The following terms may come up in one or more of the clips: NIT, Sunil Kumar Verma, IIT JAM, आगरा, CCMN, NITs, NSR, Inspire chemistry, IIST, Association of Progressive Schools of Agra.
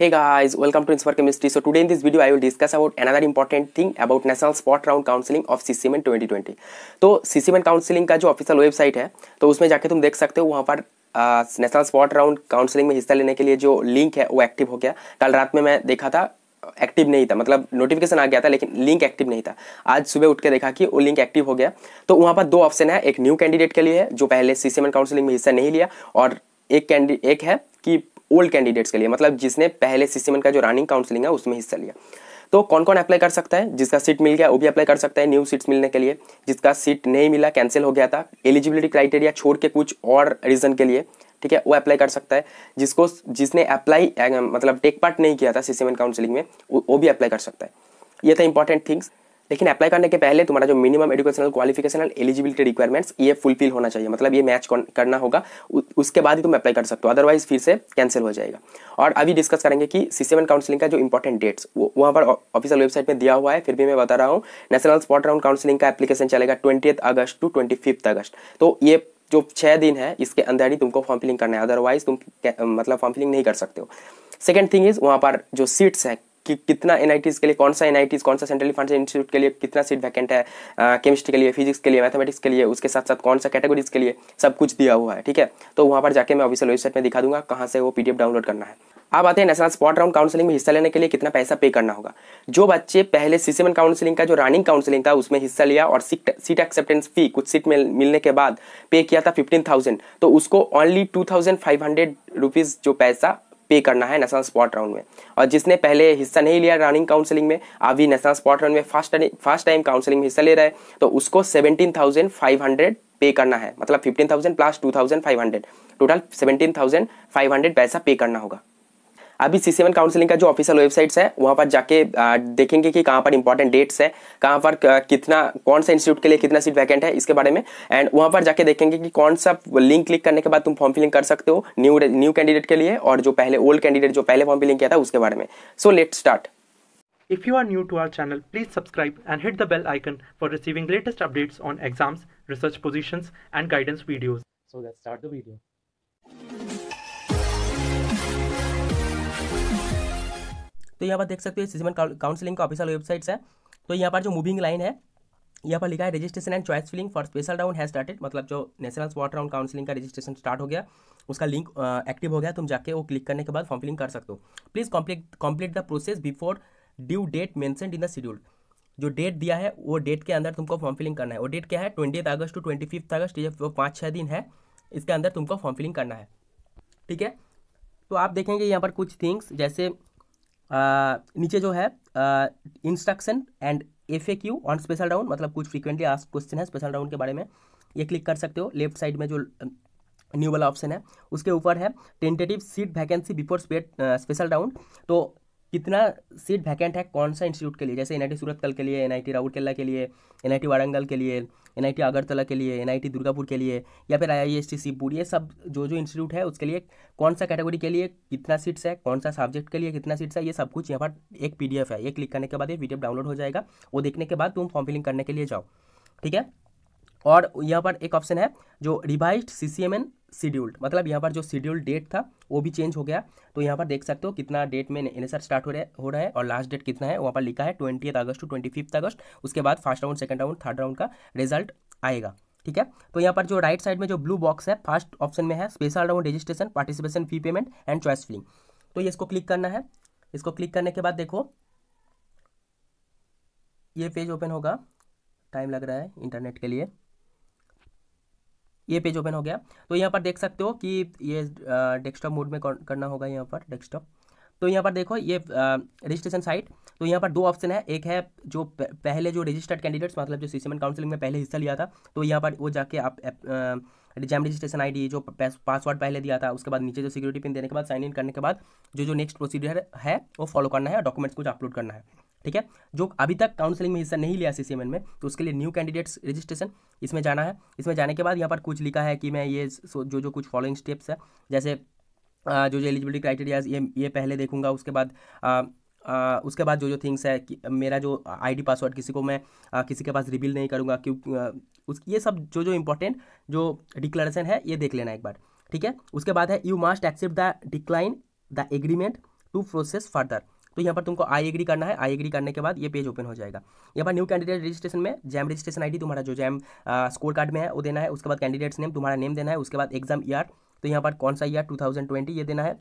Hey guys, welcome to Inspire chemistry. So today in this video I will discuss about another important thing about national spot round counselling of CCMN 2020. तो CCMN counselling का जो official website है तो उसमें जाके तुम देख सकते हो, वहाँ पर नेशनल स्पॉट राउंड काउंसलिंग में हिस्सा लेने के लिए जो लिंक है वो एक्टिव हो गया. कल रात में मैं देखा था, एक्टिव नहीं था, मतलब नोटिफिकेशन आ गया था लेकिन लिंक एक्टिव नहीं था. आज सुबह उठ के देखा कि वो लिंक एक्टिव हो गया. तो वहाँ पर दो ऑप्शन है, एक न्यू कैंडिडेट के लिए है जो पहले CCMN काउंसलिंग में हिस्सा नहीं लिया, और एक है कि ओल्ड कैंडिडेट्स के लिए, मतलब जिसने पहले CCMN का जो रनिंग काउंसलिंग है उसमें हिस्सा लिया. तो कौन कौन अप्लाई कर सकता है? जिसका सीट मिल गया वो भी अप्लाई कर सकता है न्यू सीट्स मिलने के लिए. जिसका सीट नहीं मिला, कैंसिल हो गया था, एलिजिबिलिटी क्राइटेरिया छोड़ के कुछ और रीज़न के लिए, ठीक है, वो अप्लाई कर सकता है. जिसने अप्लाई मतलब टेक पार्ट नहीं किया था CCMN काउंसलिंग में वो भी अप्लाई कर सकता है. ये था इंपॉर्टेंट थिंग्स. लेकिन अप्लाई करने के पहले तुम्हारा जो minimum educational qualificational eligibility requirements ये फुलफिल होना चाहिए, मतलब ये मैच करना होगा, उसके बाद ही तुम अप्लाई कर सकते हो, अदरवाइज फिर से कैंसिल हो जाएगा. और अभी डिस्कस करेंगे कि CCMN काउंसलिंग का जो इंपॉर्टेंट डेट्स वहाँ पर ऑफिशियल वेबसाइट में दिया हुआ है, फिर भी मैं बता रहा हूँ. नेशनल स्पॉट राउंड काउंसलिंग का एप्लीकेशन चलेगा 20 अगस्त टू 25 अगस्त. तो ये जो 6 दिन है इसके अंदर ही तुमको फॉर्म फिलिंग करना है, अदरवाइज तुम मतलब फॉर्म फिलिंग नहीं कर सकते हो. सेकेंड थिंग इज वहाँ पर जो सीट्स है कि कितना NITs के लिए, कौन सा NITs, कौन सा सेंट्रल फंड इंस्टीट्यूट के लिए कितना सीट वैकेंट है, केमिस्ट्री के लिए, फिजिक्स के लिए, मैथमेटिक्स के लिए, उसके साथ साथ कौन सा कैटेगरीज के लिए, सब कुछ दिया हुआ है, ठीक है. तो वहाँ पर जाके मैं ऑफिशियल वेबसाइट में दिखा दूंगा कहाँ से वो PDF डाउनलोड करना है. अब आते हैं नेशनल स्पॉट राउंड काउंसलिंग में हिस्सा लेने के लिए कितना पैसा पे करना होगा. जो बच्चे पहले CCMN काउंसलिंग का जो रनिंग काउंसलिंग था उसमें हिस्सा लिया और सीट एक्सेप्टेंस फी कुछ सीट मिलने के बाद पे किया था 15,000, तो उसको ओनली 2,500 रुपीज़ जो पैसा पे करना है नेशनल स्पॉट राउंड में. और जिसने पहले हिस्सा नहीं लिया रनिंग काउंसलिंग में, अभी नेशनल स्पॉट राउंड में फर्स्ट टाइम काउंसलिंग में हिस्सा ले रहा है, तो उसको 17,500 पे करना है, मतलब 15,000 प्लस 2,500, टोटल 17,500 पैसा पे करना होगा. अभी CCMN काउंसलिंग का जो ऑफिशियल वेबसाइट्स है वहाँ पर जाके देखेंगे कि कहाँ पर इंपॉर्टेंट डेट्स है, कहाँ पर कितना, कौन सा इंस्टीट्यूट के लिए कितना सीट वैकेंट है इसके बारे में. एंड वहाँ पर जाके देखेंगे कि कौन सा लिंक क्लिक करने के बाद तुम फॉर्म फिलिंग कर सकते हो न्यू कैंडिडेट के लिए, और जो पहले ओल्ड कैंडिडेट जो पहले फॉर्म फिलिंग किया था उसके बारे में. So let's start. If you are new to our channel please subscribe and hit the bell icon for receiving latest updates on exams, research positions and guidance videos. So let's start the video. तो यहाँ पर देख सकते हो CCMN counselling का official websites है. तो यहाँ पर जो मूविंग लाइन है, यहाँ पर लिखा है registration and choice filling for special round has started, मतलब जो नेशनल स्पॉट राउंड काउंसलिंग का रजिस्ट्रेशन स्टार्ट हो गया, उसका लिंक एक्टिव हो गया, तुम जाके वो क्लिक करने के बाद फॉर्म फिलिंग कर सकते हो. Please complete the process before due date mentioned in the schedule. जो डेट दिया है वो डेट के अंदर तुमको फॉर्म फिलिंग करना है. वो डेट क्या है? 20 अगस्त टू 25 अगस्त, ये 5-6 दिन है, इसके अंदर तुमको फॉर्म फिलिंग करना है, ठीक है. तो आप देखेंगे यहाँ पर कुछ थिंग्स, जैसे नीचे जो है instruction and FAQ on special round, मतलब कुछ फ्रीक्वेंटली आस्क्ड क्वेश्चन है स्पेशल राउंड के बारे में, ये क्लिक कर सकते हो. लेफ्ट साइड में जो न्यू वाला ऑप्शन है उसके ऊपर है tentative seat vacancy before special round. तो कितना सीट वैकेंट है कौन सा इंस्टीट्यूट के लिए, जैसे NIT सूरतकल के लिए, NIT राउरकेला के लिए, NIT वारंगल के लिए, NIT अगरतला के लिए, NIT दुर्गापुर के लिए, या फिर IIST शिवपुर, ये सब जो इंस्टीट्यूट है उसके लिए कौन सा कैटेगरी के लिए कितना सीट्स है, कौन सा सब्जेक्ट के लिए कितना सीट्स है, ये सब कुछ यहाँ पर एक PDF है. ये क्लिक करने के बाद ये PDF डाउनलोड हो जाएगा, वो देखने के बाद तुम फॉर्म फिलिंग करने के लिए जाओ, ठीक है. और यहाँ पर एक ऑप्शन है जो रिवाइज्ड CCMN शेड्यूल्ड, मतलब यहाँ पर जो शेड्यूल डेट था वो भी चेंज हो गया. तो यहाँ पर देख सकते हो कितना डेट में NSR स्टार्ट हो रहा है और लास्ट डेट कितना है, वहाँ पर लिखा है 20 अगस्त टू 25 अगस्त. उसके बाद first round, second round, third round का रिजल्ट आएगा, ठीक है. तो यहाँ पर जो राइट साइड में जो ब्लू बॉक्स है फर्स्ट ऑप्शन में है special round registration, participation fee payment and choice filling. तो ये इसको क्लिक करना है. इसको क्लिक करने के बाद देखो ये पेज ओपन होगा. टाइम लग रहा है इंटरनेट के लिए. ये पेज ओपन हो गया. तो यहाँ पर देख सकते हो कि ये डेस्कटॉप मोड में करना होगा. यहाँ पर डेस्कटॉप. तो यहाँ पर देखो ये रजिस्ट्रेशन साइट. तो यहाँ पर दो ऑप्शन है. एक है जो पहले जो रजिस्टर्ड कैंडिडेट्स, मतलब जो CCMN काउंसलिंग में पहले हिस्सा लिया था, तो यहाँ पर वो जाके आप JAM रजिस्ट्रेशन ID, जो पासवर्ड पहले दिया था, उसके बाद नीचे जो सिक्योरिटी पिन देने के बाद साइन इन करने के बाद जो नेक्स्ट प्रोसीजर है वो फॉलो करना है और डॉक्यूमेंट्स कुछ अपलोड करना है, ठीक है. जो अभी तक काउंसलिंग में हिस्सा नहीं लिया CCMN में, तो उसके लिए न्यू कैंडिडेट्स रजिस्ट्रेशन इसमें जाना है. इसमें जाने के बाद यहाँ पर कुछ लिखा है कि मैं ये जो कुछ फॉलोइंग स्टेप्स है, जैसे जो एलिजिबिलिटी क्राइटेरियाज ये पहले देखूंगा. उसके बाद जो थिंग्स है कि मेरा जो ID पासवर्ड किसी को मैं किसी के पास रिवील नहीं करूँगा, ये सब जो इंपॉर्टेंट जो डिक्लेरेशन है ये देख लेना एक बार, ठीक है. उसके बाद है you must accept the decline the agreement to process further. तो यहाँ पर तुमको आई एग्री करना है, आई एग्री करने के बाद ये पेज ओपन हो जाएगा। यहाँ पर न्यू कैंडिडेट रजिस्ट्रेशन में जैम रजिस्ट्रेशन आईडी तुम्हारा जो जैम स्कोर कार्ड में है वो देना है, उसके बाद कैंडिडेट्स नेम तुम्हारा नेम देना है, उसके बाद एग्जाम ईयर तो यहाँ पर कौन सा ईयर 2020 ये देना है,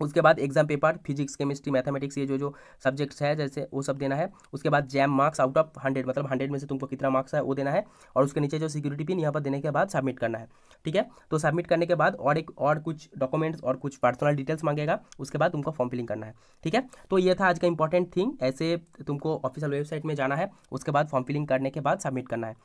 उसके बाद exam paper physics chemistry mathematics ये जो जो सब्जेक्ट्स है जैसे वो सब देना है, उसके बाद जैम मार्क्स आउट ऑफ 100 मतलब 100 में से तुमको कितना मार्क्स है वो देना है, और उसके नीचे जो सिक्योरिटी पिन यहाँ पर देने के बाद सबमिट करना है। ठीक है, तो सबमिट करने के बाद और कुछ डॉक्यूमेंट्स और कुछ पर्सनल डिटेल्स मांगेगा, उसके बाद तुमको फॉर्म फिलिंग करना है। ठीक है, तो ये था आज का इंपॉर्टेंट थिंग। ऐसे तुमको ऑफिशियल वेबसाइट में जाना है, उसके बाद फॉर्म फिलिंग करने के बाद सबमिट करना है।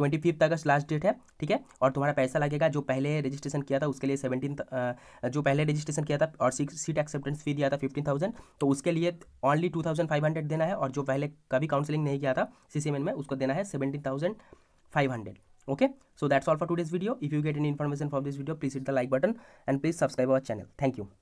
25 अगस्त लास्ट डेट है। ठीक है, और तुम्हारा पैसा लगेगा जो पहले रजिस्ट्रेशन किया था उसके लिए 17 जो पहले रजिस्ट्रेशन किया था और सीट एक्सेप्टेंस फी दिया था 15,000 तो उसके लिए ओनली 2,500 देना है, और जो पहले कभी काउंसलिंग नहीं किया था सीसीएमएन में उसको देना है 17,500। Okay, so that's all for today's video. If you get any information for this video please hit the like button and please subscribe our channel. Thank you.